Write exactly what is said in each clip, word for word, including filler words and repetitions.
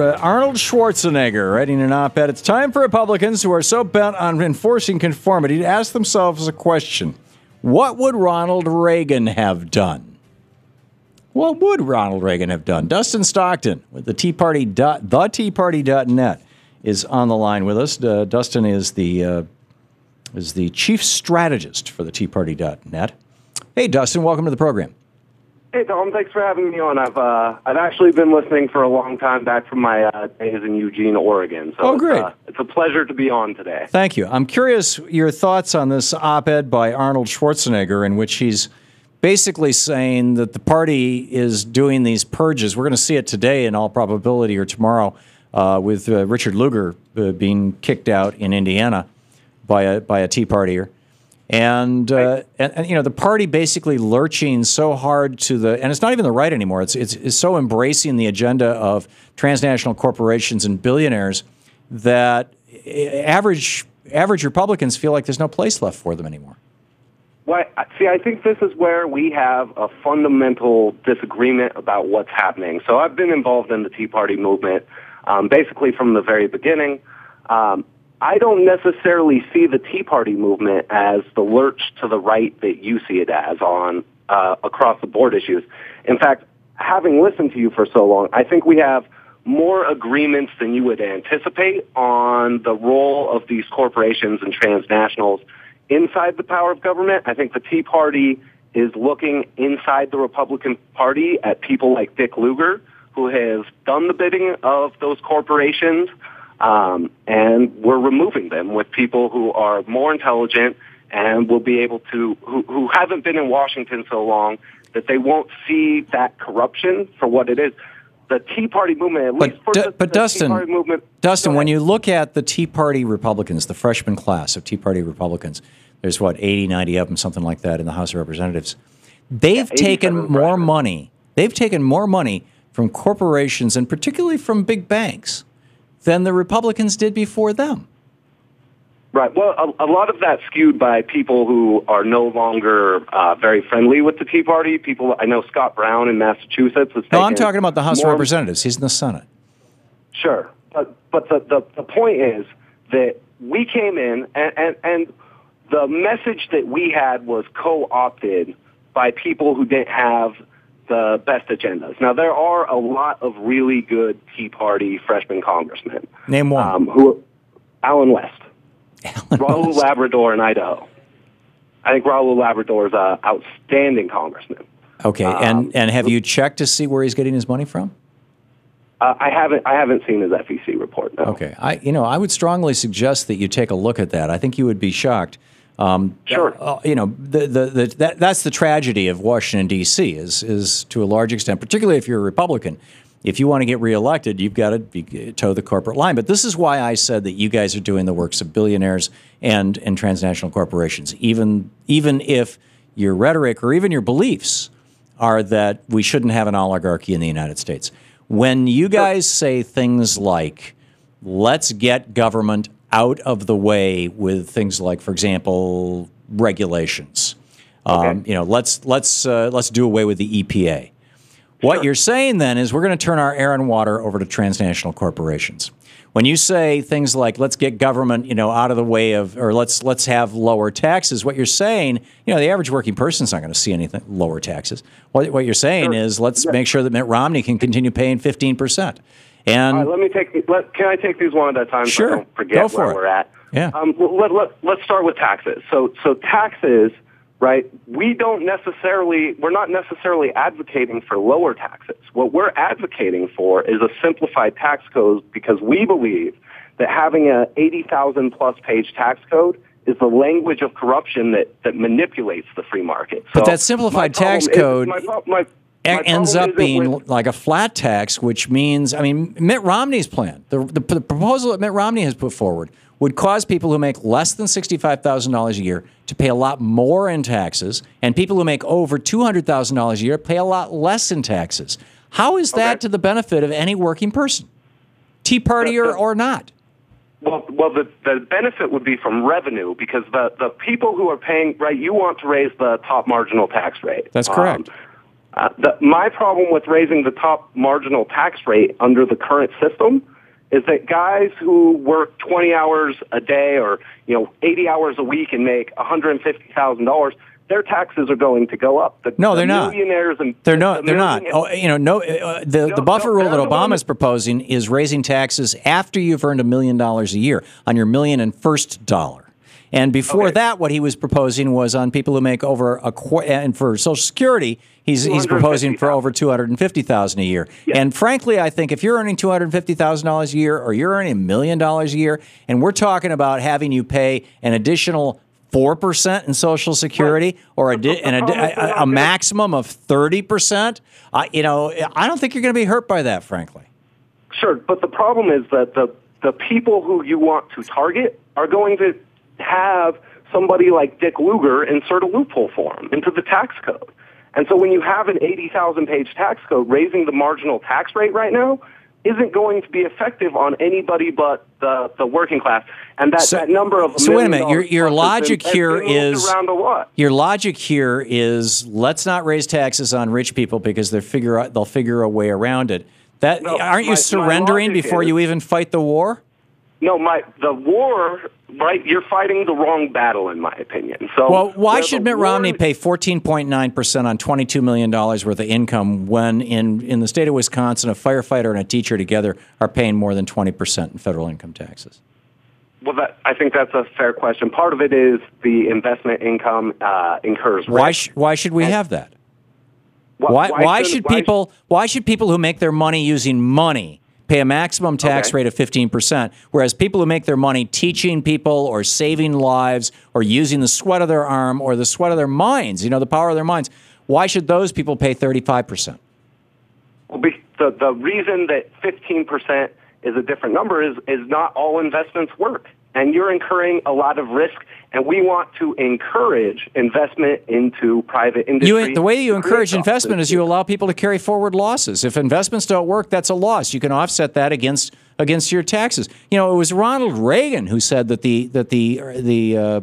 uh, Arnold Schwarzenegger writing an op-ed. It's time for Republicans who are so bent on enforcing conformity to ask themselves a question. What would Ronald Reagan have done? What would Ronald Reagan have done? Dustin Stockton with the Tea Party dot, the tea party dot net is on the line with us. Uh, Dustin is the uh, is the chief strategist for the tea party dot net. Hey, Dustin, welcome to the program. Hey, Tom. Thanks for having me on. I've uh, I've actually been listening for a long time, back from my uh, days in Eugene, Oregon. So oh, great! It's, uh, it's a pleasure to be on today. Thank you. I'm curious your thoughts on this op-ed by Arnold Schwarzenegger, in which he's basically saying that the party is doing these purges. We're going to see it today, in all probability, or tomorrow, uh, with uh, Richard Lugar uh, being kicked out in Indiana by a by a Tea Partier. And, uh, and, and, you know, the party basically lurching so hard to the, and it's not even the right anymore. It's, it's, it's so embracing the agenda of transnational corporations and billionaires that average, average Republicans feel like there's no place left for them anymore. Well, see, I think this is where we have a fundamental disagreement about what's happening. So I've been involved in the Tea Party movement um, basically from the very beginning. Um, I don't necessarily see the Tea Party movement as the lurch to the right that you see it as on uh, across-the-board issues. In fact, having listened to you for so long, I think we have more agreements than you would anticipate on the role of these corporations and transnationals inside the power of government. I think the Tea Party is looking inside the Republican Party at people like Dick Lugar, who has done the bidding of those corporations, Um, and we're removing them with people who are more intelligent and will be able to, who, who haven't been in Washington so long that they won't see that corruption for what it is. The Tea Party movement, at but, least for the, but the Dustin, Tea Party movement. Dustin, when you look at the Tea Party Republicans, the freshman class of Tea Party Republicans, there's what, eighty, ninety of them, something like that in the House of Representatives. They've yeah, taken more freshmen. money. They've taken more money from corporations and particularly from big banks than the Republicans did before them. Right. Well, a, a lot of that's skewed by people who are no longer uh, very friendly with the Tea Party. People, I know Scott Brown in Massachusetts. No, I'm talking about the House of Representatives. He's in the Senate. Sure. But, but the, the, the point is that we came in, and, and, and the message that we had was co-opted by people who didn't have the best agendas. Now, there are a lot of really good Tea Party freshman congressmen. Name one. Um, who, Alan West. Alan Raul West. Labrador in Idaho. I think Raul Labrador is an outstanding congressman. Okay, um, and, and have you checked to see where he's getting his money from? Uh, I haven't. I haven't seen his F E C report, no. Okay, I, you know, I would strongly suggest that you take a look at that. I think you would be shocked. Um, sure. Uh, you know, the, the, the, that, that's the tragedy of Washington, D C is, is to a large extent, particularly if you're a Republican, if you want to get reelected, you've got to be, toe the corporate line. But this is why I said that you guys are doing the works of billionaires and, and transnational corporations, even, even if your rhetoric or even your beliefs are that we shouldn't have an oligarchy in the United States. When you guys say things like, let's get government out of the way with things like, for example, regulations. Okay. Um, you know, let's let's uh, let's do away with the E P A. What sure. you're saying then is we're going to turn our air and water over to transnational corporations. When you say things like let's get government, you know, out of the way of, or let's let's have lower taxes, what you're saying, you know, the average working person's not going to see anything lower taxes. What what you're saying sure. is let's yeah. make sure that Mitt Romney can continue paying fifteen percent. And all right, let me take. Let, can I take these one at a time? Sure. So I don't forget Go for where it. we're at. Yeah. Um, let, let, let's start with taxes. So, so taxes, right? We don't necessarily. We're not necessarily advocating for lower taxes. What we're advocating for is a simplified tax code because we believe that having an eighty thousand plus page tax code is the language of corruption that that manipulates the free market. So but that simplified tax code. Is, my, my, My ends up being with, like a flat tax, which means, I mean, Mitt Romney's plan, the, the, the proposal that Mitt Romney has put forward would cause people who make less than sixty-five thousand dollars a year to pay a lot more in taxes, and people who make over two hundred thousand dollars a year pay a lot less in taxes. How is that okay. to the benefit of any working person, Tea Partier or not? Well, well, the, the benefit would be from revenue because the, the people who are paying, right, you want to raise the top marginal tax rate. That's correct. Um, Uh, the, my problem with raising the top marginal tax rate under the current system is that guys who work twenty hours a day or, you know, eighty hours a week and make one hundred fifty thousand dollars, their taxes are going to go up. The, no, they're the not. Millionaires and they're not. The they're not. Oh, you know, no. Uh, the no, the buffer no, rule that Obama is proposing is raising taxes after you've earned a million dollars a year on your million and first dollar. And before okay. that, what he was proposing was on people who make over a quarter, and for Social Security, he's he's proposing for over two hundred fifty thousand dollars a year. Yes. And frankly, I think if you're earning two hundred fifty thousand dollars a year or you're earning a million dollars a year, and we're talking about having you pay an additional four percent in Social Security right. or a, and a, a, a maximum of thirty percent, uh, you know, I don't think you're going to be hurt by that, frankly. Sure, but the problem is that the, the people who you want to target are going to have somebody like Dick Lugar insert a loophole for him into the tax code. And so when you have an eighty thousand page tax code, raising the marginal tax rate right now isn't going to be effective on anybody but the, the working class. And that, so, that number of... So wait a minute, your, your logic is, here is... Your logic here is let's not raise taxes on rich people because they figure out, they'll figure a way around it. That no, Aren't you my, surrendering my before is, you even fight the war? No, my the war... Right, you're fighting the wrong battle, in my opinion. So, well, why should Mitt Romney pay fourteen point nine percent on twenty-two million dollars worth of income when in, in the state of Wisconsin, a firefighter and a teacher together are paying more than twenty percent in federal income taxes? Well, that, I think that's a fair question. Part of it is the investment income uh, incurs. Why, sh why should we and have that? Wh why, why, why, should why, people, sh why should people who make their money using money pay a maximum tax okay. rate of fifteen percent, whereas people who make their money teaching people or saving lives or using the sweat of their arm or the sweat of their minds, you know, the power of their minds, why should those people pay thirty-five percent? Well, the, the reason that fifteen percent is a different number is, is not all investments work, and you're incurring a lot of risk, and we want to encourage investment into private industry. You, the way you encourage investment is you allow people to carry forward losses. If investments don't work, that's a loss. You can offset that against against your taxes. You know, it was Ronald Reagan who said that the that the the uh,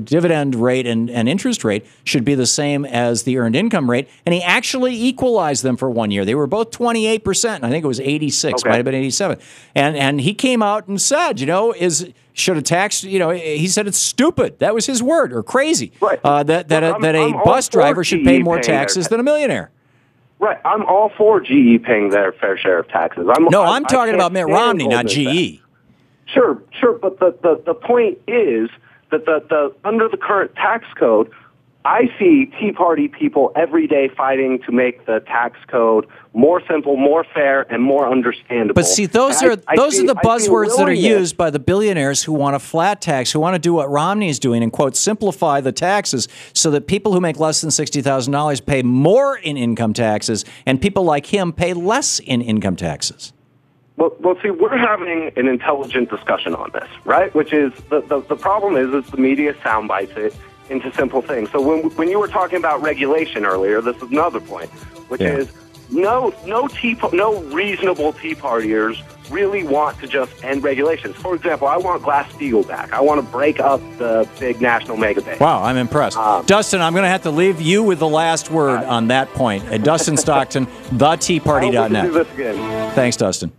dividend rate and, and interest rate should be the same as the earned income rate, and he actually equalized them for one year. They were both twenty-eight percent. I think it was eighty-six, okay. might have been eighty-seven. And and he came out and said, you know, is should a tax, you know, he said it's stupid. That was his word, or crazy. Right. Uh, that that a, that a bus driver should pay more taxes than a millionaire. Right. I'm all for G E paying their fair share of taxes. I'm, no, I'm, I'm talking about Mitt Romney, not G E. Sure, sure. But the, the, the point is that the, the under the current tax code, I see Tea Party people every day fighting to make the tax code more simple, more fair, and more understandable. But see, those and are I, those I see, are the buzzwords that are used by the billionaires who want a flat tax, who want to do what Romney is doing and, quote, simplify the taxes so that people who make less than sixty thousand dollars pay more in income taxes and people like him pay less in income taxes. Well, well, see, we're having an intelligent discussion on this, right? Which is the, the, the problem is is the media soundbites it into simple things. So when when you were talking about regulation earlier, this is another point, which yeah. is no no tea no reasonable Tea Partiers really want to just end regulations. For example, I want Glass Steagall back. I want to break up the big national mega banks. Wow, I'm impressed, um, Dustin. I'm going to have to leave you with the last word uh, on that point. Uh, Dustin Stockton, the Tea Party dot net. Thanks, Dustin.